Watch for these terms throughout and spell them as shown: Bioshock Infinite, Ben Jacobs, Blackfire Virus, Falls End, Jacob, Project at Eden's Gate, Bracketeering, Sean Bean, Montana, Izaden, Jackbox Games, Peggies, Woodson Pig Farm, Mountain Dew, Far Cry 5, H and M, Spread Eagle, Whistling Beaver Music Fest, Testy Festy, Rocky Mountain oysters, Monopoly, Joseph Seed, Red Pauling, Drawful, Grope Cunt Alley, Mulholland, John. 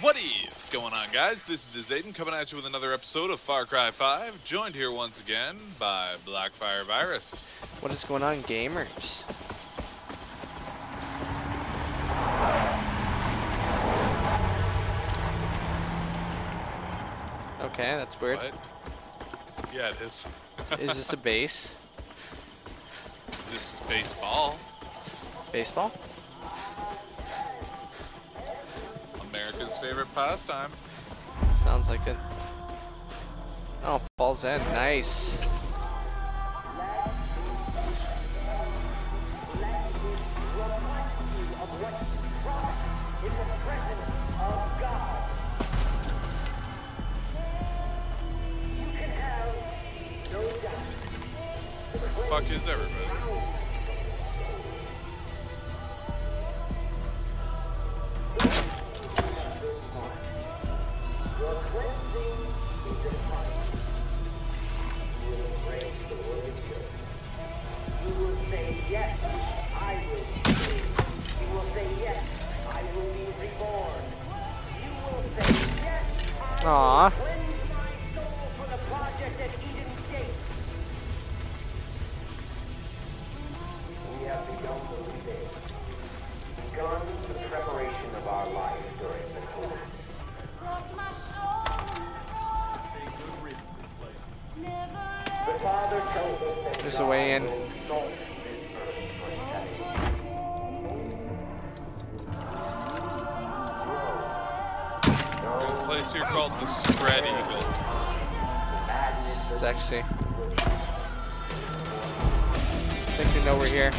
What is going on, guys? This is Izaden coming at you with another episode of Far Cry 5, joined here once again by Blackfire Virus. What is going on, gamers? Okay, that's weird. What? Yeah, it is. Is this a base? This is baseball. Baseball? America's favorite pastime. Sounds like it. Oh, Falls End, nice. Fuck is everybody? Aww. Cleanse my soul for the Project at Eden's Gate. We have begun the rebuild. Begun the preparation of our life during the collapse. Rock my soul. Never. The Father tells us that there's a way in. Place here called the Spread Eagle. Sexy. I think we know we're here.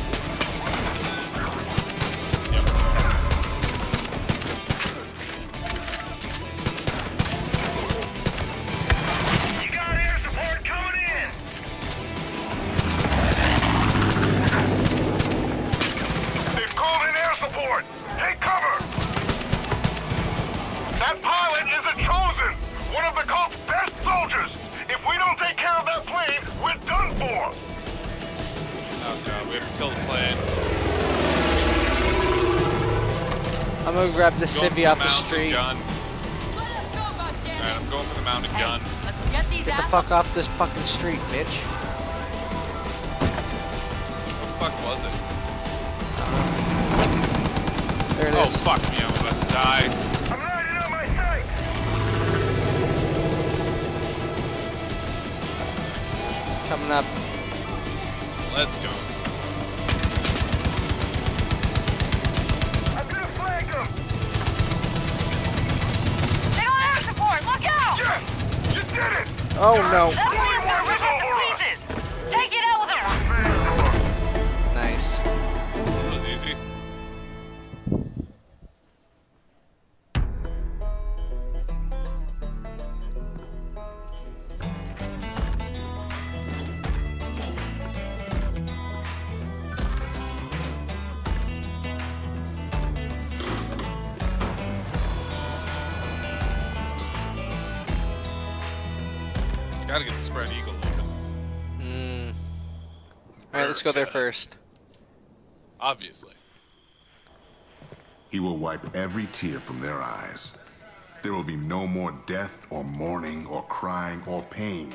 I'm gonna grab the civvy off the street. Alright, I'm going for the mounted gun. Let's get these the fuck off this fucking street, bitch. What the fuck was it? There it is. Oh, fuck me, I'm about to die. I'm riding on my sight! Coming up. Let's go. Oh no. Take it out with him. Nice. That was easy. Gotta get the Spread Eagle open. Alright, let's go there first. Obviously. He will wipe every tear from their eyes. There will be no more death or mourning or crying or pain.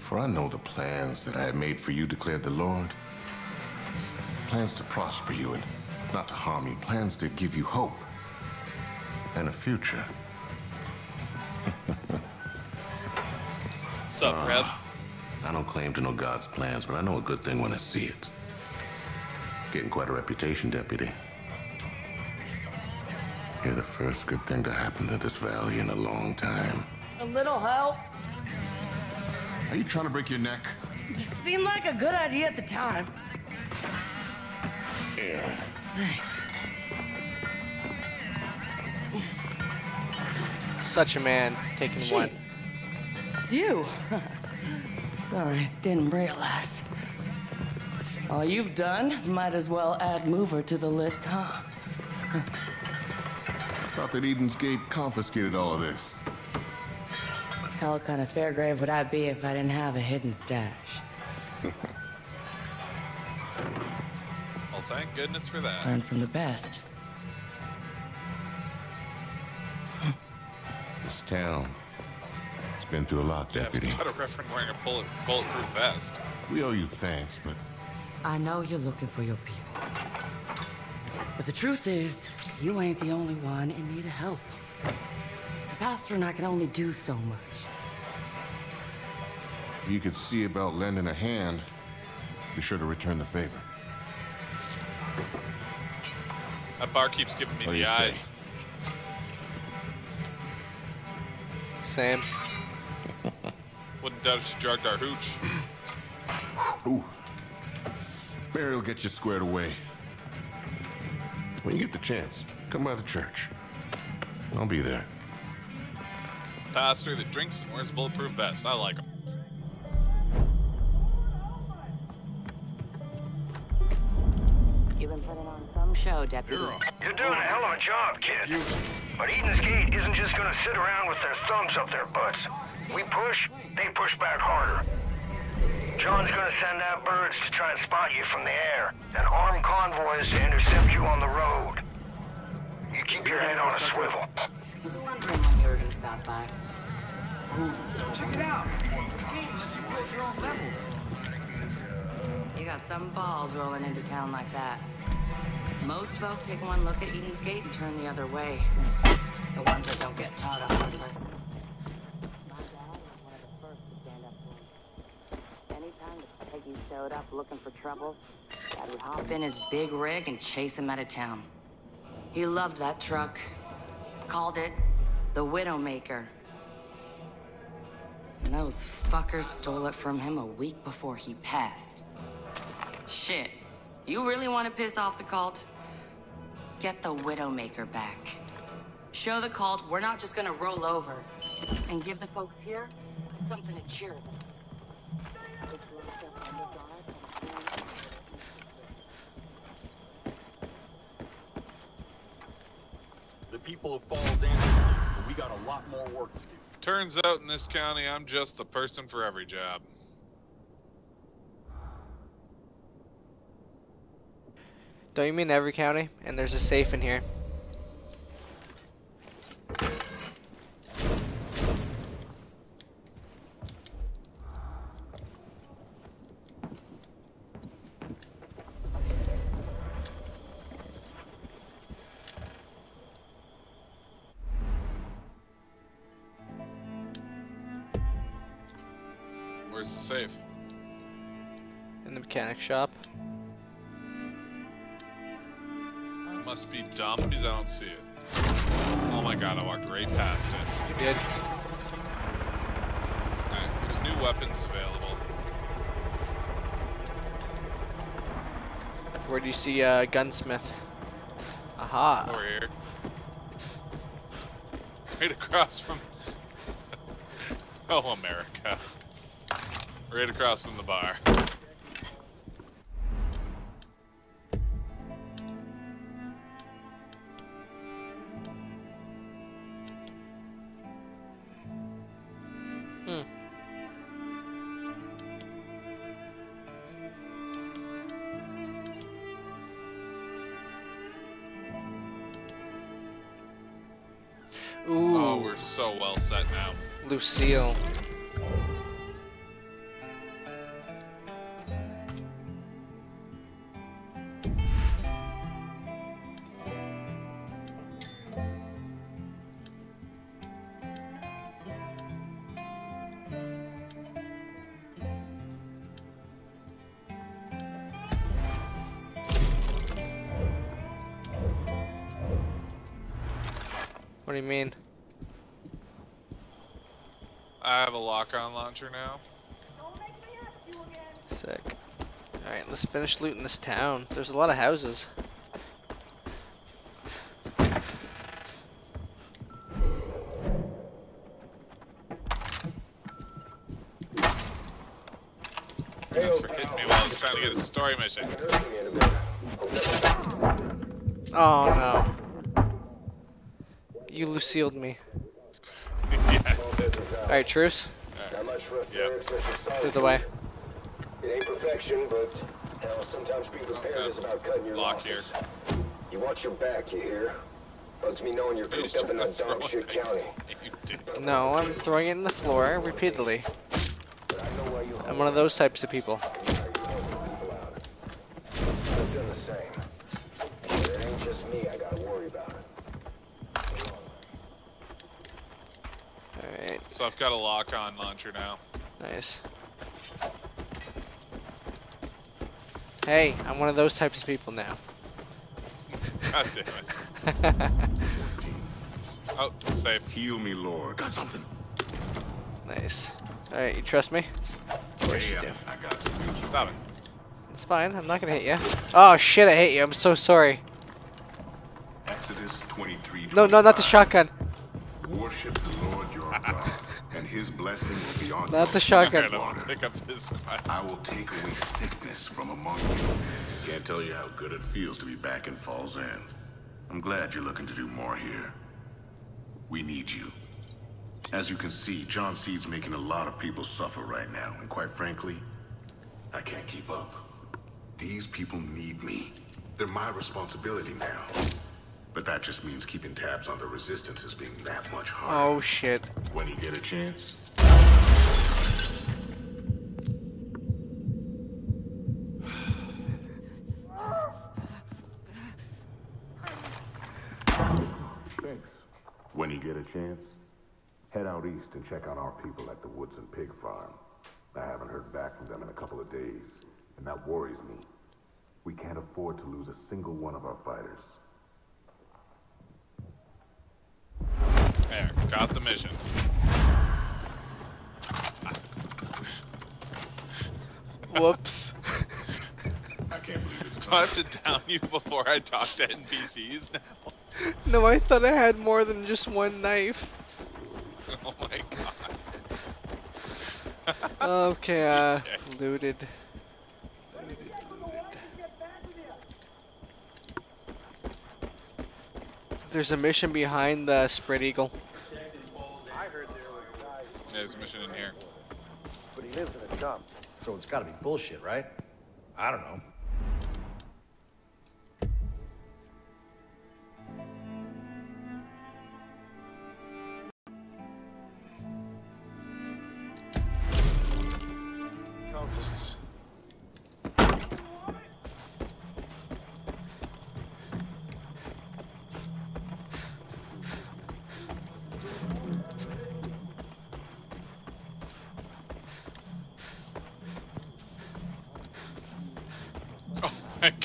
For I know the plans that I have made for you, declared the Lord. Plans to prosper you and not to harm you. Plans to give you hope and a future. What's up, Rev? I don't claim to know God's plans, but I know a good thing when I see it. Getting quite a reputation, Deputy. You're the first good thing to happen to this valley in a long time. A little help? Are you trying to break your neck? Just seemed like a good idea at the time. Yeah. Thanks. Such a man, taking one. It's you. Sorry, didn't realize. All you've done, might as well add mover to the list, huh? Thought that Eden's Gate confiscated all of this. Hell, kind of Fairgrave would I be if I didn't have a hidden stash? Thank goodness for that. Learn from the best. This town, it's been through a lot, Deputy. Yeah, got a reference wearing a bulletproof vest. We owe you thanks, but... I know you're looking for your people. But the truth is, you ain't the only one in need of help. The pastor and I can only do so much. You could see about lending a hand. Be sure to return the favor. That bar keeps giving me the eyes. Same. Wouldn't doubt if she drugged our hooch. Ooh. Barry will get you squared away. When you get the chance, come by the church. I'll be there. Pastor that drinks and wears a bulletproof vest. I like him. You've been putting on some show, Deputy. You're doing a hell of a job, kid. But Eden's Gate isn't just gonna sit around with their thumbs up their butts. We push, they push back harder. John's gonna send out birds to try and spot you from the air, and arm convoys to intercept you on the road. You keep your head on a swivel. I was wondering when you were gonna stop by. Check it out! This game lets you build your own levels. You got some balls rolling into town like that. Most folk take one look at Eden's Gate and turn the other way. The ones that don't get taught a hard lesson. Peggy showed up looking for trouble. Dad would hop in his big rig and chase him out of town. He loved that truck. Called it the Widowmaker. And those fuckers stole it from him a week before he passed. Shit. You really want to piss off the cult? Get the Widowmaker back. Show the cult we're not just gonna roll over. And give the folks here something to cheer about. The people of Falls End, we got a lot more work to do. Turns out in this county, I'm just the person for every job. Don't you mean every county? And there's a safe in here. Shop. It must be dumb because I don't see it. Oh my god, I walked right past it. You did. Alright, there's new weapons available. Where do you see gunsmith? Aha. Over here. Right across from... oh, America. Right across from the bar. Lucille. What do you mean? I have a lock-on launcher now. Sick. Alright, let's finish looting this town. There's a lot of houses. Thanks for hitting me while I was trying to get a story mission. Oh no. You Lucille'd me. Alright, truce. All right. Yep. Through the way. It ain't perfection, but Sometimes being prepared is about cutting your losses. Here. You watch your back, you hear? Bugs me knowing you're cooped up in a dumb shit county. No, I'm throwing it in the floor repeatedly. I'm one of those types of people. Alright. So I've got a lock-on launcher now. Nice. Hey, I'm one of those types of people now. God damn it. Oh, safe. Heal me, Lord. Got something. Nice. Alright, you trust me? Of course you do. I got some. Stop it. It's fine, I'm not gonna hit you. Oh shit, I hit you, I'm so sorry. Exodus 23. No, not the shotgun. Worship the Lord your God, and his blessing will be on you. Not the shotgun. I will take away sickness from among you. Can't tell you how good it feels to be back in Falls End. I'm glad you're looking to do more here. We need you. As you can see, John Seed's making a lot of people suffer right now, and quite frankly, I can't keep up. These people need me. They're my responsibility now. But that just means keeping tabs on the resistance is being that much harder. Oh shit. When you get a chance. When you get a chance, head out east and check on our people at the Woodson Pig Farm. I haven't heard back from them in a couple of days, and that worries me. We can't afford to lose a single one of our fighters. There, got the mission. Whoops. I can't believe it's do I have to down you before I talk to NPCs now? No, I thought I had more than just one knife. Oh my god. Okay, looted. There's a mission behind the Spread Eagle. Yeah, there's a mission in here. But he lives in a dump, so it's gotta be bullshit, right? I don't know. Cultists.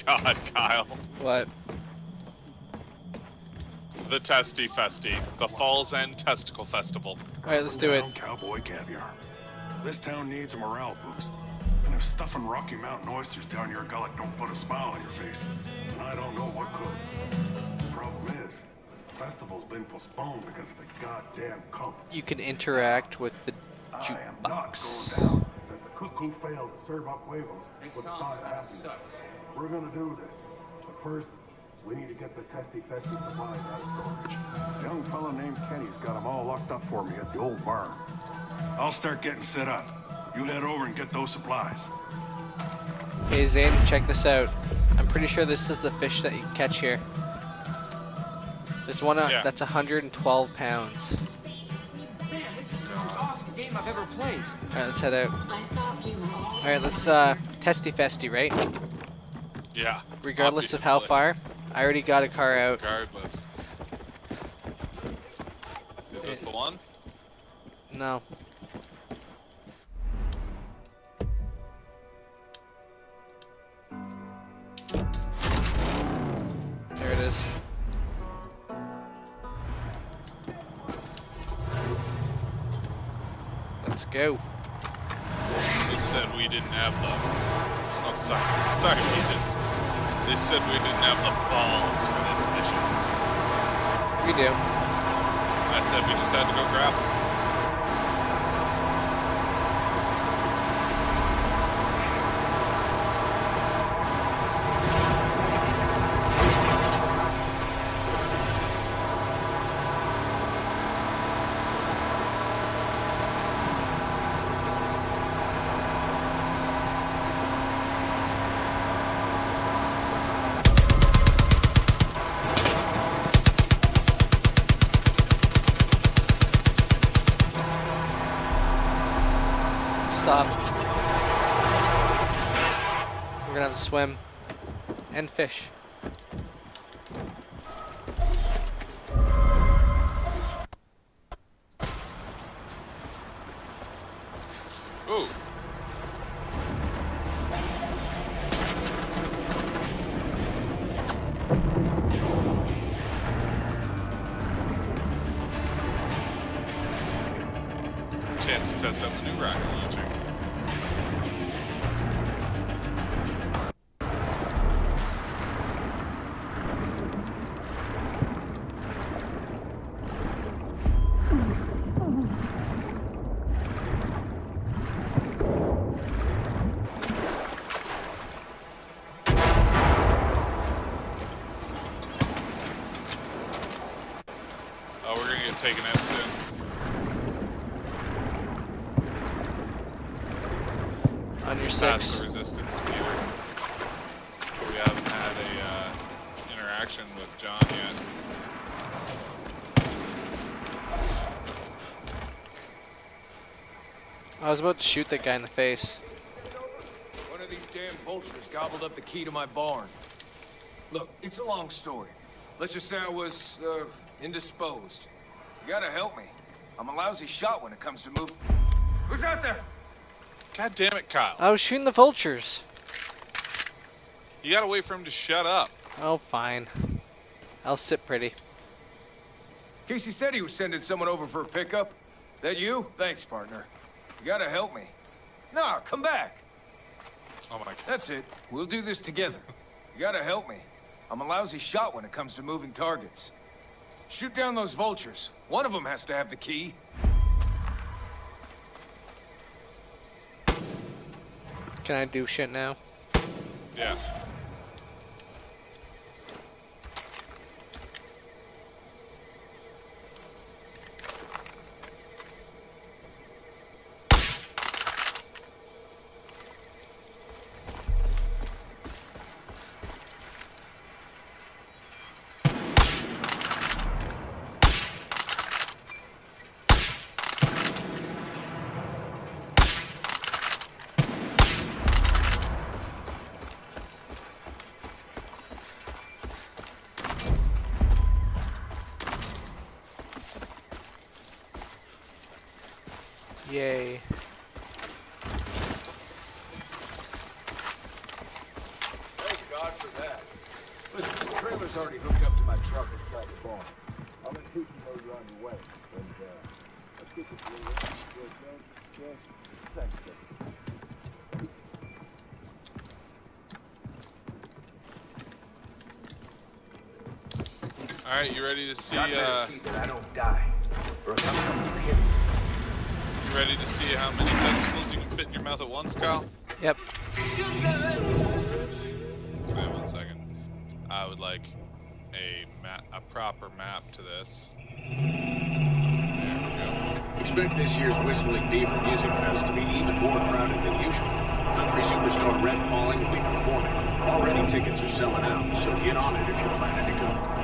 God, Kyle. What? The Testy Festy. The Falls End Testicle Festival. Alright, let's do it. Cowboy caviar. This town needs a morale boost. And if stuffing Rocky Mountain oysters down your gullet don't put a smile on your face, then I don't know what could. The problem is, the festival's been postponed because of the goddamn cook. You can interact with the jukebox. I am not going down. That the cuckoo failed to serve up huevos. They sound sucks. We're gonna do this, but first, we need to get the Testy Festy supplies out of storage. A young fella named Kenny's got them all locked up for me at the old barn. I'll start getting set up. You head over and get those supplies. Hey Zane, check this out. I'm pretty sure this is the fish that you can catch here. There's one that's 112 pounds. Man, this is the most awesome game I've ever played. Alright, let's head out. Alright, let's Testy Festy, right? Yeah. Regardless of how far, I already got a car out. Regardless. Is this the one? No. There it is. Let's go. They said we didn't have the... Oh, sorry. Sorry, we didn't. They said we didn't have the balls for this mission. We do. I said we just had to go grab them. gonna have to swim and fish. Ooh. Chance to test out the new rocket launcher. Taking it soon. On your six. The resistance meter. We haven't had a interaction with John yet. I was about to shoot that guy in the face. One of these damn vultures gobbled up the key to my barn. Look, it's a long story. Let's just say I was indisposed. You gotta help me. I'm a lousy shot when it comes to moving. Who's out there? God damn it, Kyle. I was shooting the vultures. You gotta wait for him to shut up. Oh, fine. I'll sit pretty. Casey said he was sending someone over for a pickup. That you? Thanks, partner. You gotta help me. Nah, come back. Oh my God. That's it. We'll do this together. You gotta help me. I'm a lousy shot when it comes to moving targets. Shoot down those vultures. One of them has to have the key. Can I do shit now? Yeah. Yay. Thank God for that. Listen, the trailer's already hooked up to my truck inside the barn. I'm in shooting mode on the way, but I think it's really good. Yes, thanks, Testy. Alright, you ready to see see that I don't die. Or ready to see how many testicles you can fit in your mouth at once, Kyle? Yep. Wait 1 second. I would like a proper map to this. There we go. Expect this year's Whistling Beaver Music Fest to be even more crowded than usual. Country superstar Red Pauling will be performing. Already tickets are selling out, so get on it if you're planning to go.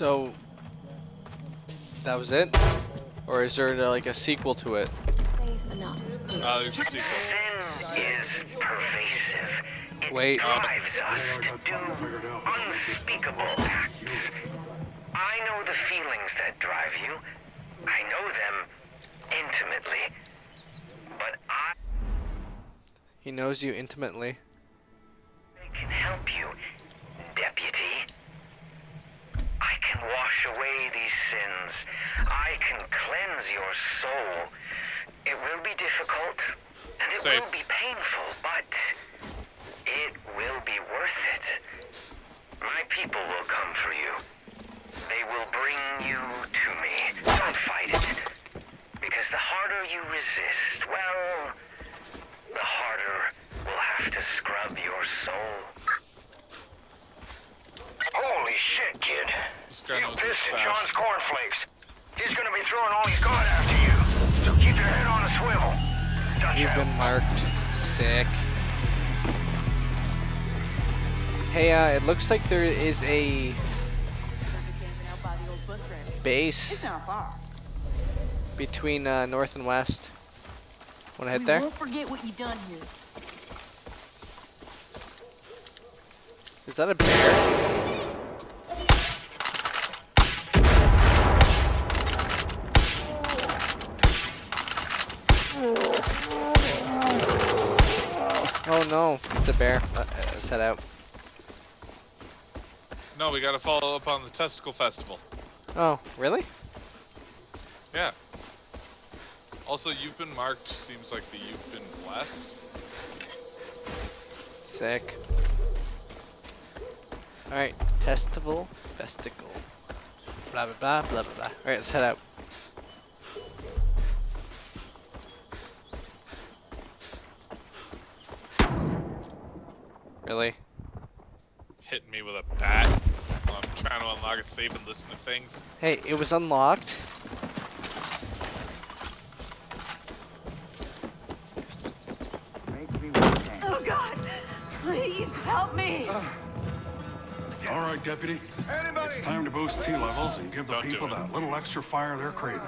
So that was it, or is there like a sequel to it? Safe enough. There's a sequel. Sin is pervasive. It drives us to do unspeakable acts. I know the feelings that drive you. I know them intimately. But I... He knows you intimately. I can help you, Deputy. I can wash away these sins. I can cleanse your soul. It will be difficult, and it will be painful, but it will be worth it. My people will come for you. They will bring you to me. Don't fight it. Because the harder you resist, well, the harder we'll have to scrub your soul. Holy shit, kid. You pissed at John's cornflakes. He's gonna be throwing all he's got after you. So keep your head on a swivel. You've been marked sick. Hey, it looks like there is a base between north and west. Wanna head there? We won't forget what you done here. Is that a bear? Oh no, it's a bear. Let's head out. No, we gotta follow up on the Testicle Festival. Oh, really? Yeah. Also, you've been marked, seems like the you've been blessed. Sick. Alright, Testicle, Festival. Blah blah blah, blah blah blah. Alright, let's head out. Really? Hitting me with a bat while I'm trying to unlock it, save and listen to things. Hey, it was unlocked. Oh God! Please help me! All right, Deputy. Anybody? It's time to boost T-levels and give the people that little extra fire they're craving.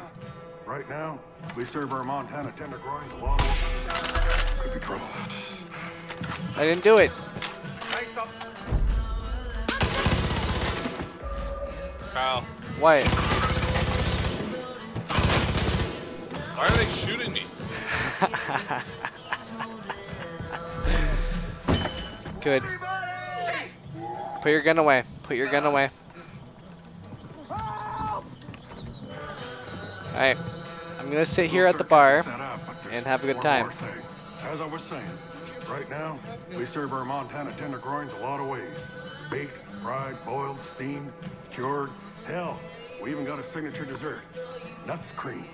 Right now, we serve our Montana tenderloins along with... Could be trouble. I didn't do it. Kyle. Wyatt. Why are they shooting me? Good. Put your gun away. Put your gun away. Alright. I'm gonna sit here at the bar and have a good time. As I was saying, right now, we serve our Montana tenderloins a lot of ways. Baked, fried, boiled, steamed, cured. Hell, we even got a signature dessert. Nuts cream.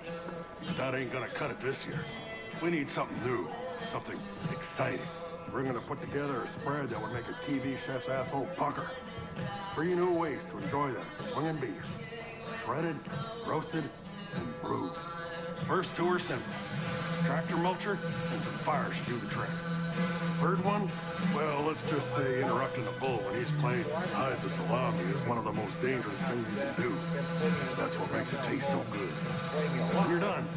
That ain't gonna cut it this year. We need something new. Something exciting. We're gonna put together a spread that would make a TV chef's asshole pucker. Three new ways to enjoy that swinging beef. Shredded, roasted, and brewed. First two are simple. Tractor mulcher and some fire should do the trick. Third one? Well, let's just say interrupting a bull when he's playing hide the salami is one of the most dangerous things you can do. That's what makes it taste so good. When you're done,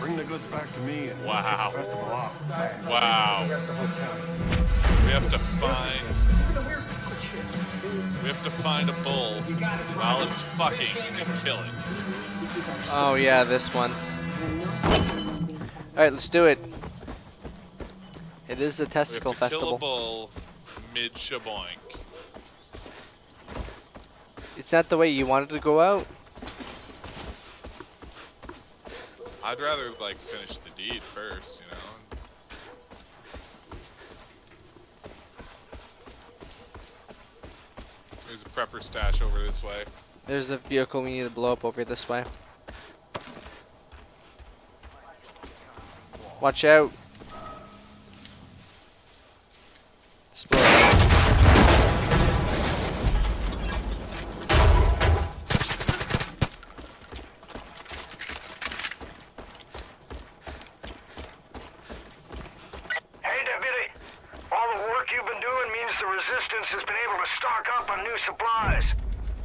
bring the goods back to me and wow. Take the festival off. Wow. We have to find a bull while it's fucking and kill it. Oh yeah, this one. Alright, let's do it. It is the Testicle Festival. Kill a mid shaboink. It's not the way you wanted to go out. I'd rather like finish the deed first, you know. There's a prepper stash over this way. There's a vehicle we need to blow up over this way. Watch out.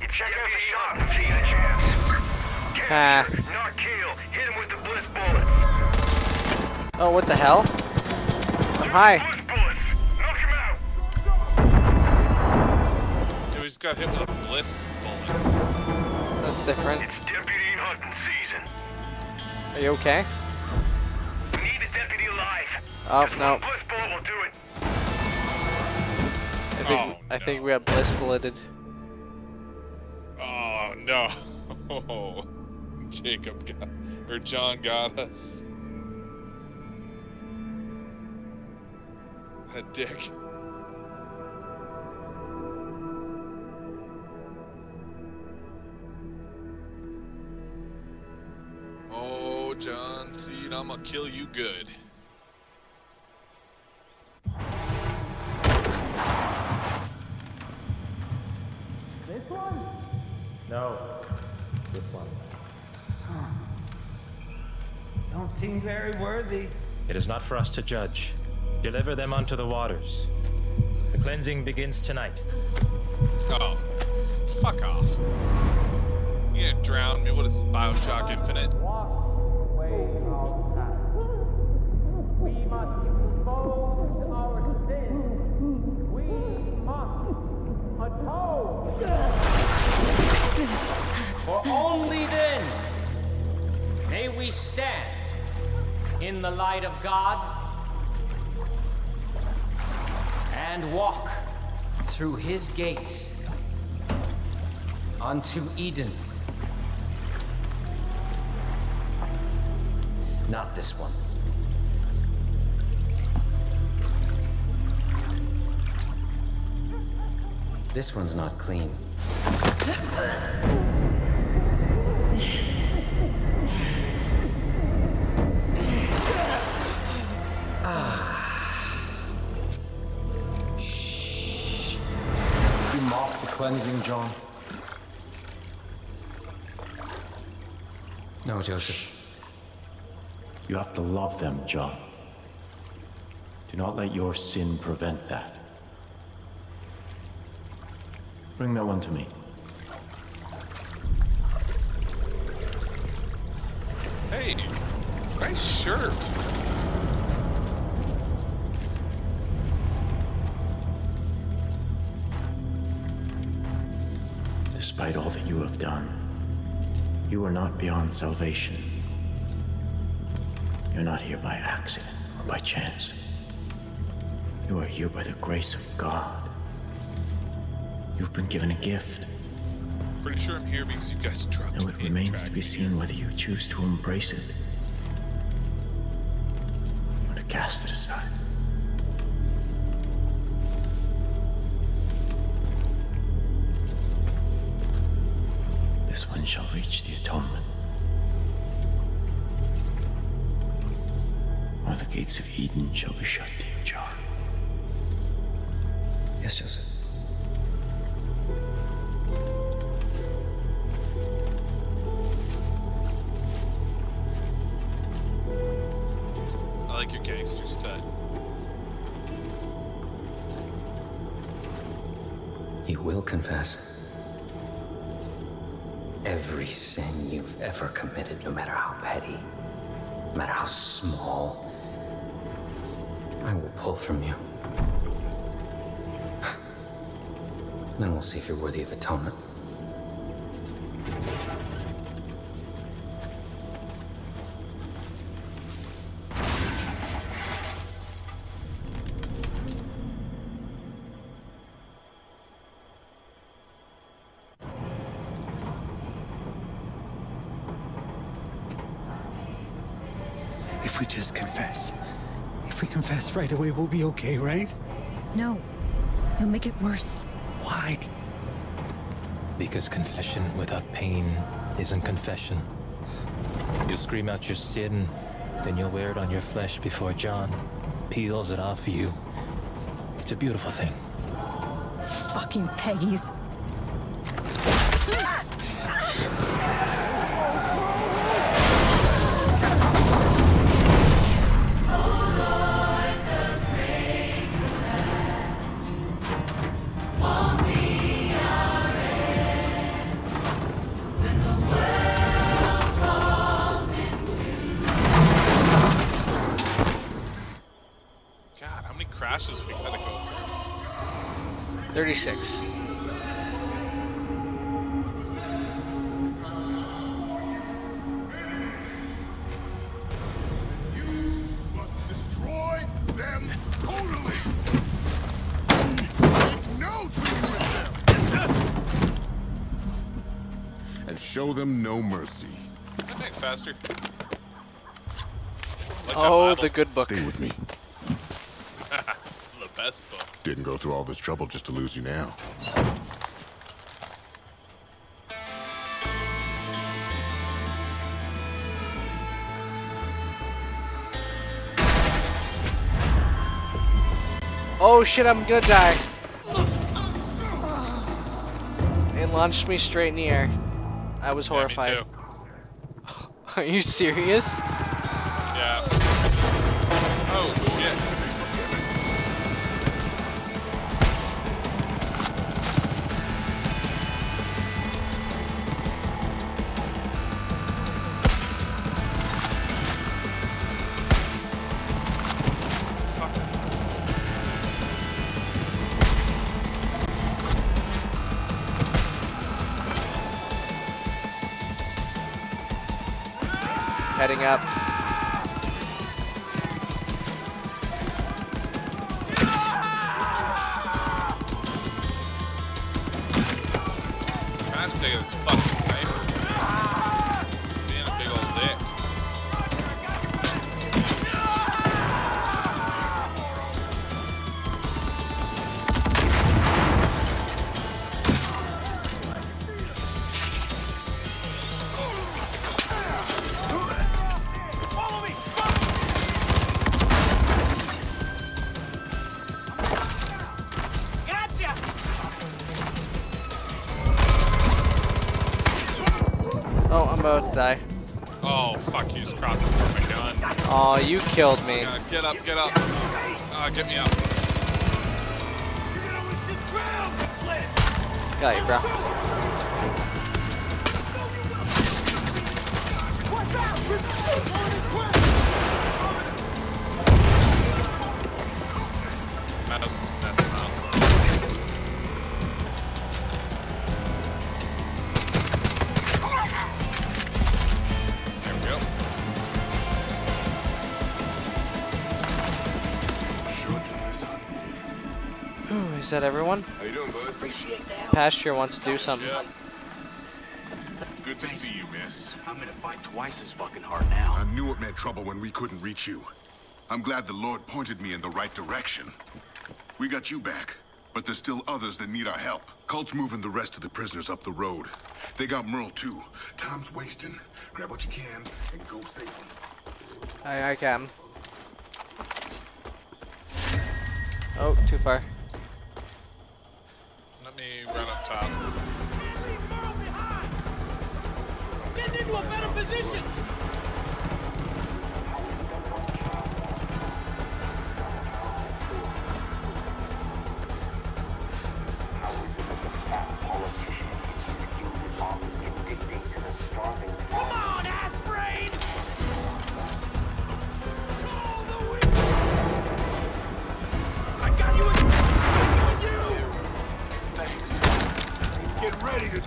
You check out the shop, see a chance. Capture, not kill. Hit him with the bliss bullet. Oh, what the hell? I'm high. Knock him out. Dude, we just got hit with a bliss bullet. That's different. It's deputy hunting season. Are you okay? We need a deputy alive. Oh, no. Bliss bullet will do it. I think we got bliss bulleted. Oh no! Oh, Jacob got, or John got us. A dick. Oh, John Seed, I'm gonna kill you good. This one? No, this one. Huh. Don't seem very worthy. It is not for us to judge. Deliver them unto the waters. The cleansing begins tonight. Oh, fuck off. You're gonna drown me. What is this, Bioshock Infinite? Wash away all time. We must expose our sins. We must atone. For only then may we stand in the light of God and walk through his gates unto Eden. Not this one. This one's not clean. Shh. You mark the cleansing, John? No, Joseph. Shh. You have to love them, John. Do not let your sin prevent that. Bring that one to me. Hey, nice shirt. Despite all that you have done, you are not beyond salvation. You're not here by accident or by chance. You are here by the grace of God. You've been given a gift. Pretty sure I'm here because you guys dropped me. Now it remains to be seen whether you choose to embrace it or to cast it aside. This one shall reach the atonement, or the gates of Eden shall be shut to you, John. Yes, Joseph. Confess every sin you've ever committed, no matter how petty, no matter how small. I will pull from you. Then we'll see if you're worthy of atonement. Right away, we'll be okay, right? No, you'll make it worse. Why? Because confession without pain isn't confession. You'll scream out your sin, then you'll wear it on your flesh before John peels it off you. It's a beautiful thing. Fucking Peggies. 36. Show them no mercy. Thanks, Pastor. Oh, the good book. Stay with me. The best book. Didn't go through all this trouble just to lose you now. Oh shit, I'm gonna die. It launched me straight in the air. I was horrified. Yeah, me too. Are you serious? Yeah. Oh shit. Heading up. Trying to take this fucking sniper. Being a big old dick. Die. Oh fuck, you just crossed from my gun. Oh, you killed me. Oh, get up. Get me up. Got you, bro. Mouse is messing up. Is that everyone? How you doing, bud? Pasture wants to do something. Yeah. Good to see you, miss. I'm gonna fight twice as fucking hard now. I knew it meant trouble when we couldn't reach you. I'm glad the Lord pointed me in the right direction. We got you back, but there's still others that need our help. Cult's moving the rest of the prisoners up the road. They got Merle too. Time's wasting. Grab what you can and go save them. I can. Oh, too far. Let me run up top. Get into a better position. How is it that the fat politician keeps gilded bombs can dictate to the starving? Come on, ass brain! Call the wind! I got you in. Get ready to...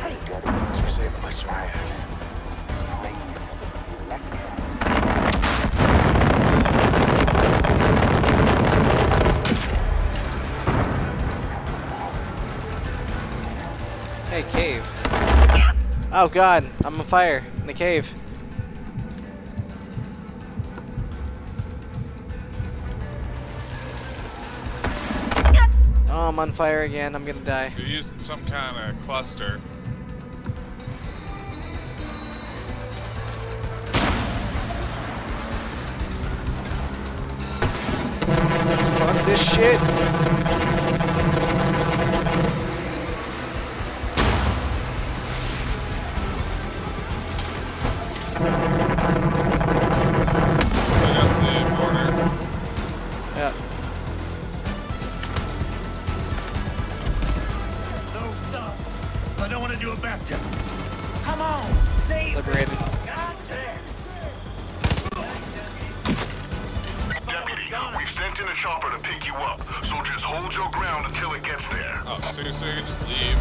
Hey, you saved my ass. Hey, cave. Oh god, I'm on fire in the cave. Oh, I'm on fire again. I'm gonna die. You're using some kind of cluster. Fuck this shit. in a chopper to pick you up, so just hold your ground until it gets there. Oh, seriously, just leave.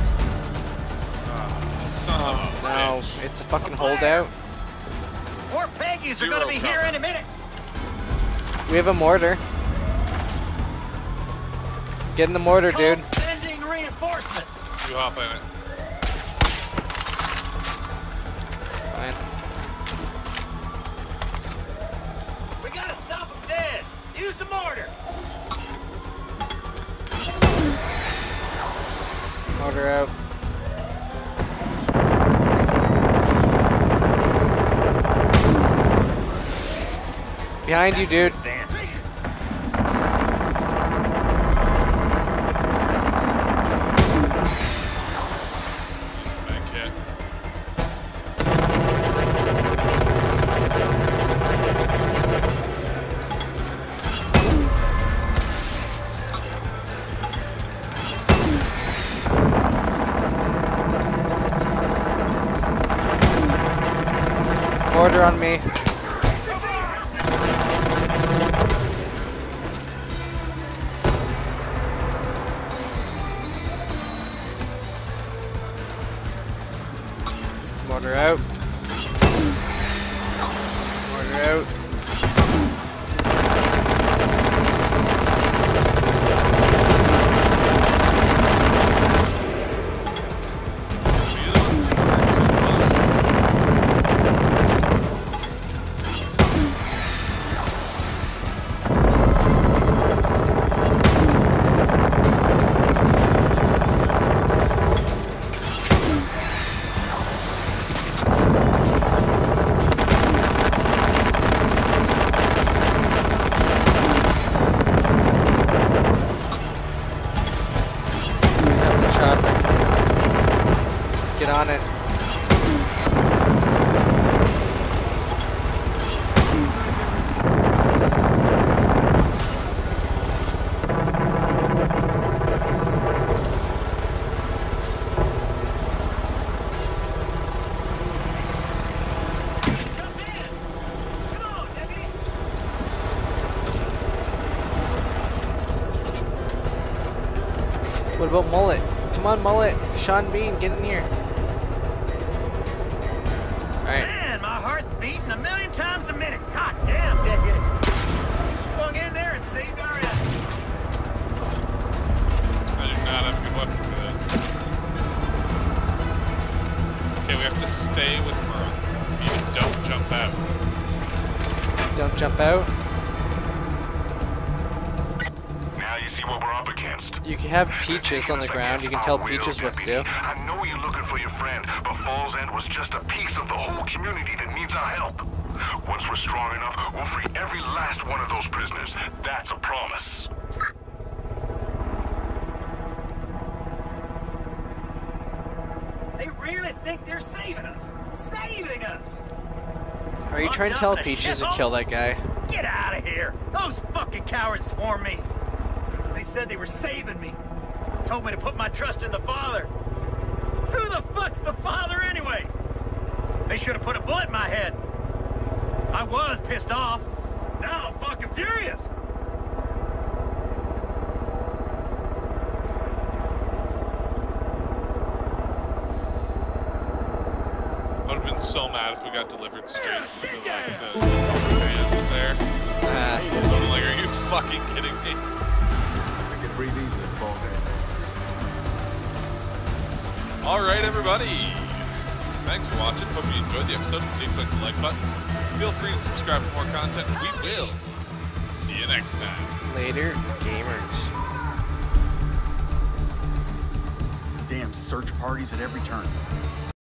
Son of a bitch. It's a fucking holdout. More Peggies are gonna be here in a minute. We have a mortar. Get in the mortar, dude. Sending reinforcements. You hop in it. Fine. We gotta stop him dead. Use the mortar. Mortar out. Behind you, dude. Order on me. Order out. Order out. What about Mullet? Come on, Mullet. Sean Bean, get in here. Alright. Man, my heart's beating a million times a minute. God damn, deputy. You swung in there and saved our ass. I do not have good weapon for this. Okay, we have to stay with Merle. You don't jump out. Don't jump out? You can have Peaches on the ground. You can tell Peaches what to do. I know you're looking for your friend, but Falls End was just a piece of the whole community that needs our help. Once we're strong enough, we'll free every last one of those prisoners. That's a promise. They really think they're saving us. Saving us! Are you trying to tell Peaches to kill that guy? Get out of here! Those fucking cowards swarmed me. They said they were saving me. Told me to put my trust in the Father. Who the fuck's the Father anyway? They should have put a bullet in my head. I was pissed off. Now I'm fucking furious. I would have been so mad if we got delivered straight to the van there. I'm like, are you fucking kidding me? Breathe easy, it falls in. Alright everybody! Thanks for watching. Hope you enjoyed the episode. Please click the like button. Feel free to subscribe for more content. We will see you next time. Later, gamers. Damn search parties at every turn.